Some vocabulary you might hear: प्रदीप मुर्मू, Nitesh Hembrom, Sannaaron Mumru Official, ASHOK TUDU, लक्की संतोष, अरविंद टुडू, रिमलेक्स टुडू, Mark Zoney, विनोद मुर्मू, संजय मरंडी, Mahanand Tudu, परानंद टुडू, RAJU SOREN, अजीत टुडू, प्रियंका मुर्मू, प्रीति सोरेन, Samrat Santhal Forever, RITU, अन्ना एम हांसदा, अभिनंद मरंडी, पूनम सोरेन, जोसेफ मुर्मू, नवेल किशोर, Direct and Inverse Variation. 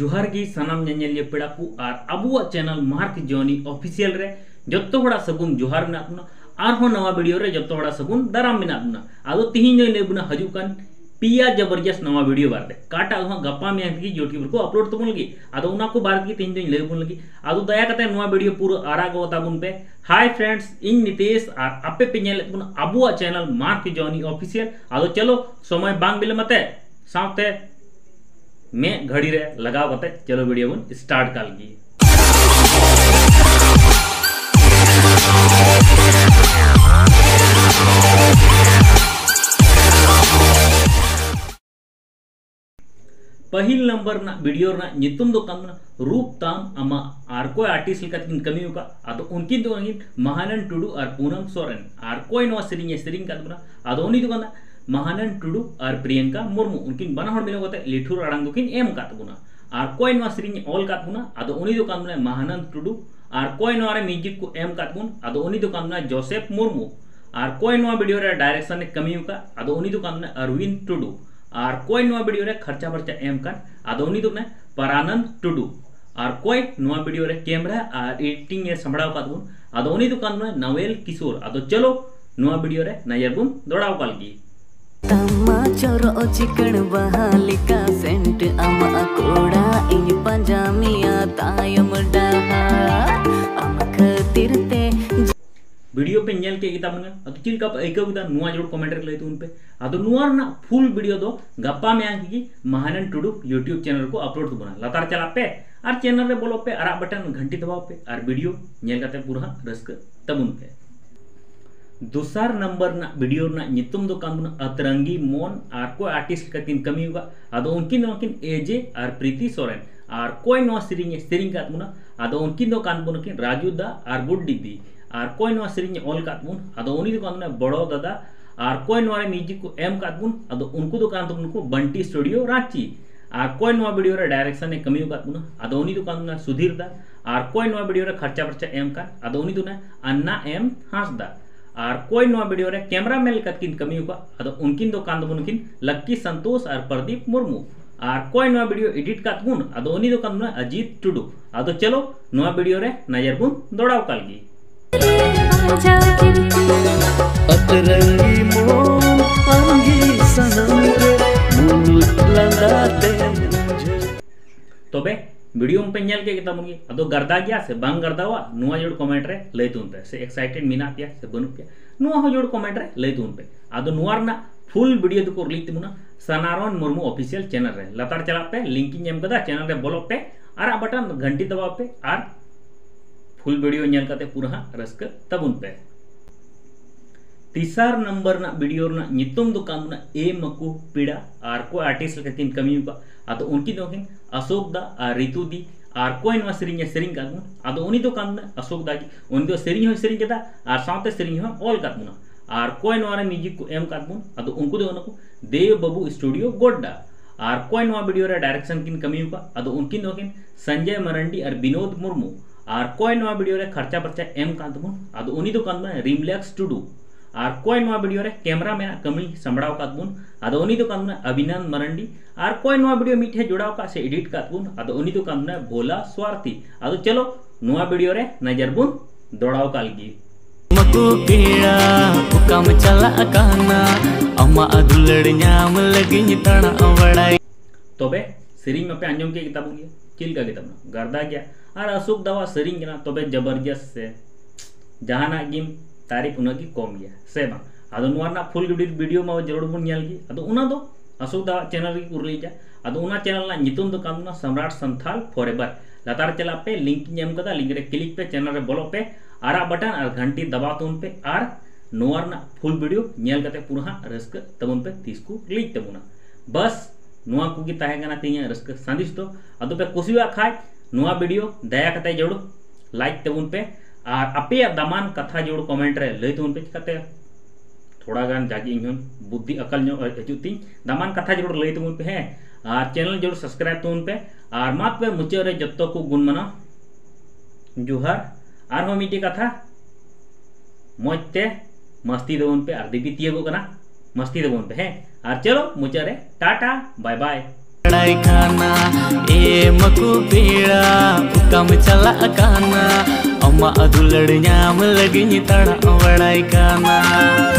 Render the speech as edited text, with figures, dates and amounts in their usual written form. जोहार गी सानाम नेनेलिया पेड़ा को और अबुआ चैनल मार्क जोनी ऑफिशियल रे जत्तो बड़ा सगुन जोहार मेना अपना और हो नवा वीडियो रे जत्तो बड़ा सगुन दाराम मेना अपना आदो तिहिन जोई नेबना हजुकान पिया जबरदस्त नवा वीडियो बारे काटा हो गप्पा में की यूट्यूब को अपलोड तबन लगी आदो उना को बारे की तिहिन जोई लेबन लगी आदो दया कते नवा वीडियो पूरा आरागो ताबुन पे। हाय फ्रेंड्स, इन नितेश और आपे पे नेल अपन अबुआ चैनल मार्क जोनी ऑफिशियल। आदो चलो समय बांग बिलमते साथे मैं घड़ी रे लगा बता चलो वीडियो बन स्टार्ट कर ली। पहिल नंबर ना वीडियो ना नितुम दो काम रूप ताम अमा आर कोई आर्टिस्ट लेकर किन कमी होगा आदो उनकी दो महानंद टुडू और पूनम सोरेन आर कोई नवा सिरिंग सिरिंग का दुना आदो उन्हीं दुकान महानंद टुडू और प्रियंका मुर्मू उनकिन बना हड़ मिलो लिठुर आड़ंग दुकिन एम कातबुना और कोई नवा सिरिंग ऑल कातबुना आदो उन्हीं दो काम महानंद टुडू और कोई नवा रे म्यूजिक को एम कातबुन आदो उन्हीं दो काम जोसेफ मुर्मू और कोई नवा वीडियो रे डायरेक्शन ने कमी होगा आदो उन्हीं दो काम अरविंद टुडू और कोई नवा वीडियो रे खर्चा बर्चा एम कान आदो उन्हीं दो परानंद टुडू और कोई नवा वीडियो रे कैमरा और एडिटिंग ए संभाव कातबुन आदो उन्हीं दो काम नवेल किशोर। आदो चलो नवा वीडियो रे नजर बुन दौड़ाव कालगी तमा चोरो चिकन बहाली का सेंट अमा कोड़ा इन पंजामिया तायम डाहा अमखतिर ते वीडियो पे नेल के किता मने अकिल का एक उदा नुवा जोड़ कमेंट रे लेतु उन पे आदो नुवा ना फुल वीडियो दो गप्पा में आकी महानंद टुडू YouTube चैनल को अपलोड बना लगातार चला पे और चैनल रे बोलो पे आरा बटन घंटी दबाओ पे और वीडियो नेल काते पूरा रसक तबुन पे। दूसर नंबर ना वीडियो ना नितुम दो काम ना अतरंगी मोन और कोई आर्टिस्ट का तीन कमी होगा आदो उनकिन उनकिन एजे और प्रीति सोरेन और कोई नवा सिरिंग सिरिंग का तुमना आदो उनकिन दो कान बुनकिन राजू दा और गुड्डी दी और कोई नवा सिरिंग ऑल का तुम आदो उन्हीं दो कान बड़ो दादा और कोई नवा म्यूजिक को एम का तुम आदो उनको दो कान तुमको बंटी स्टूडियो रांची और कोई नवा वीडियो रे डायरेक्शन ने कमी होगा तुमना आदो उन्हीं दो कान सुधीर दा और कोई नवा वीडियो रे खर्चा बर्चा एम का आदो उन्हीं दो ना अन्ना एम हांसदा और कोई नवा वीडियो रे कैमरा मैन कतकिन कमी होगा आदो उनकिन दो कान दुनकिन लक्की संतोष और प्रदीप मुर्मू और कोई नवा वीडियो एडिट कातबुन आदो उनी दो कान अजीत टुडू। आदो चलो नवा वीडियो रे नजर बुन दौड़ाव कालगी। तबे वीडियो पे नेल के किता मुगी आदो गर्दा गया से बांग गर्दावा नुवा जोड़ कमेंट रे लैतुन पे से एक्साइटेड मिना पिया से बनु पिया नुवा हो जोड़ कमेंट रे लैतुन पे आदो नुवार ना फुल वीडियो दको लिख तुमना सन्नारोन मुर्मू ऑफिशियल चैनल रे लगातार चला पे लिंकिंग एम कदा चैनल रे बोलो पे आरा बटन घंटी दबा पे आर फुल वीडियो नेल काते पूरा रसक तबुन पे। तीसर नंबर ना वीडियो ना नितुम दो काम ना ए मकु पीड़ा आर को आर्टिस्ट लेकर तीन कमी होगा आदो उनकी दो किन अशोक दा और रितु दी और कोई नवा सिरिंग सिरिंग का आदो उन्हीं दो काम ना अशोक दा की उनकी सिरिंग हो सिरिंग केदा और साथे सिरिंग हो ऑल का तुना और कोई नवा म्यूजिक को एम का तुन आदो उनको दो उनको देव बाबू स्टूडियो गोड्डा और कोई नवा वीडियो रे डायरेक्शन किन कमी होगा आदो उनकी दो किन संजय मरंडी और विनोद मुर्मू और कोई नवा वीडियो रे खर्चा बर्चा एम का तुन आदो उन्हीं दो काम ना रिमलेक्स टुडू और कोई नवा वीडियो रे कैमरा मैन कमी संभाव कातबुन आदो उन्हीं दो काम अभिनंद मरंडी और कोई नवा वीडियो मिठे जोड़ाव का से एडिट कातबुन आदो उन्हीं दो काम भोला स्वार्थी। आदो चलो नवा वीडियो रे नजर बुन दौड़ाव कालगी। मकु पीड़ा काम चला काना अम्मा अदुलड़ न्याम लगिन तणा बड़ाई तबे सिरिंग में पे अंजम के किताब लिया किल का किताब गर्दा गया और अशोक दवा सिरिंग ना तबे जबरदस्त से जहाना गिम तारीफ उनकी कम गया से बा आदो नुवारना फुल वीडियो में जरूर बन नेलगी आदो उना दो अशोक दा चैनल की उरली जा आदो उना चैनल ना नितुम दो काम ना सम्राट संथाल फॉरएवर लगातार चला पे लिंक नेम कदा लिंक रे क्लिक पे चैनल रे बोलो पे आरा बटन और घंटी दबा तुम पे आर नुवारना फुल वीडियो नेल कते पूरा रसक तबन पे तीसकू क्लिक तबुना बस नुवा को की ताहे गना तिया रसक संदेश तो आदो पे कोसिवा खाय नुवा वीडियो दया कते जोड़ो लाइक तबुन पे और आपे दामान कथा जोड़ कमेंट रे लई तुन पे कते थोड़ा गान जागी इन बुद्धि अकल नो हजूती दामान कथा जोड़ लई तुन पे है और चैनल जोड़ सब्सक्राइब तुन पे और मात पे मुचे रे जत्तो को गुण मना जोहार और हो मिटी कथा मजते मस्ती दोन पे और दिबी तियगो कना मस्ती दोन पे है और चलो मुचे रे टाटा बाय बाय। पकड़ाई खाना ए मकु पीड़ा भुकाम चला काना अम्मा अधुलड़ न्याम लगी तड़ा बड़ाई खाना।